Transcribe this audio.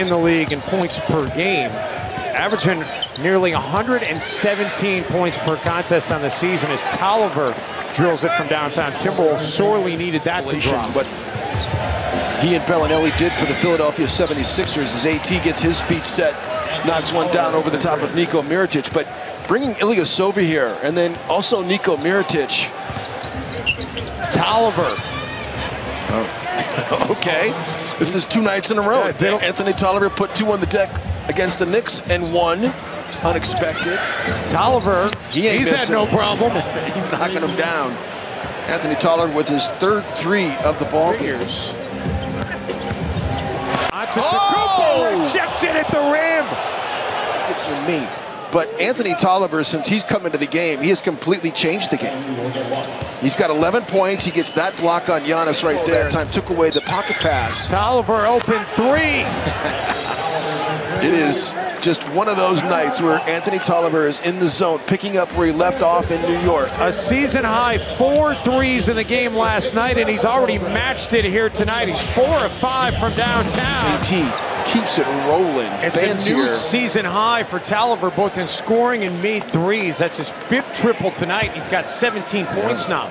in the league in points per game, averaging nearly 117 points per contest on the season as Tolliver drills it from downtown. Timberwolves sorely needed that to drop. But he and Bellinelli did for the Philadelphia 76ers as AT gets his feet set, knocks one down over the top of Niko Mirotić. But bringing Ilyasova here and then also Niko Mirotić. Tolliver. Oh. Okay. This is two nights in a row. Yeah, Anthony Tolliver put two on the deck against the Knicks and one unexpected. Tolliver, he's had no problem. He's knocking him down. Anthony Tolliver with his third three of the ball. Oh! Rejected at the rim. It's with me. But Anthony Tolliver, since he's come into the game, he has completely changed the game. He's got 11 points. He gets that block on Giannis right there. That time took away the pocket pass. Tolliver open three. It is just one of those nights where Anthony Tolliver is in the zone, picking up where he left off in New York. A season-high 4 threes in the game last night, and he's already matched it here tonight. He's 4 of 5 from downtown. Keeps it rolling. It's Bansier. A new season high for Tolliver, both in scoring and made threes. That's his 5th triple tonight. He's got 17 points now.